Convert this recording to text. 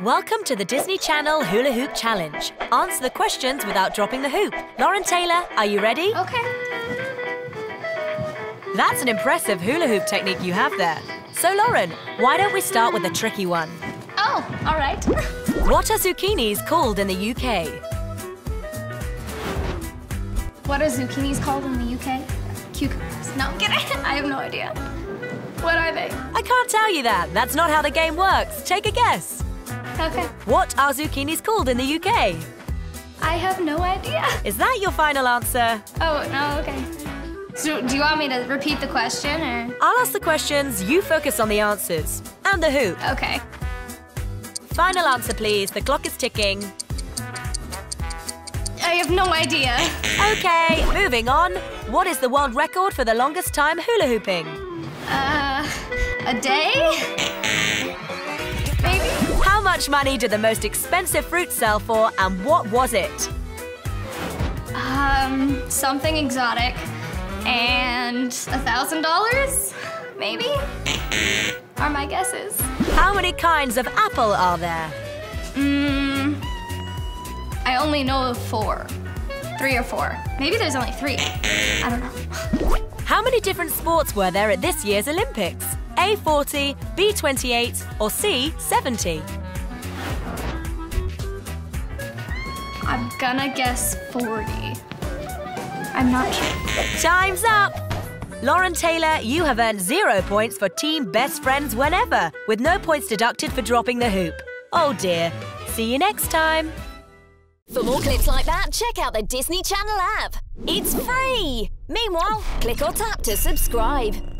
Welcome to the Disney Channel Hula Hoop Challenge. Answer the questions without dropping the hoop. Lauren Taylor, are you ready? Okay. That's an impressive hula hoop technique you have there. So, Lauren, why don't we start with a tricky one? Oh, all right. What are zucchinis called in the UK? What are zucchinis called in the UK? Cucumbers. No, I'm kidding. I have no idea. What are they? I can't tell you that. That's not how the game works. Take a guess. Okay. What are zucchinis called in the UK? I have no idea. Is that your final answer? Oh, no, okay. So, do you want me to repeat the question, or...? I'll ask the questions, you focus on the answers. And the hoop. Okay. Final answer, please. The clock is ticking. I have no idea. Okay, moving on. What is the world record for the longest time hula hooping? A day? How much money did the most expensive fruit sell for, and what was it? Something exotic, and $1,000, maybe? Are my guesses. How many kinds of apple are there? I only know of four. Three or four. Maybe there's only three. I don't know. How many different sports were there at this year's Olympics? A, 40, B, 28, or C, 70? I'm gonna guess 40. I'm not sure. Time's up! Lauren Taylor, you have earned 0 points for Team Best Friends Whenever, with no points deducted for dropping the hoop. Oh dear. See you next time. For more clips like that, check out the Disney Channel app. It's free! Meanwhile, click or tap to subscribe.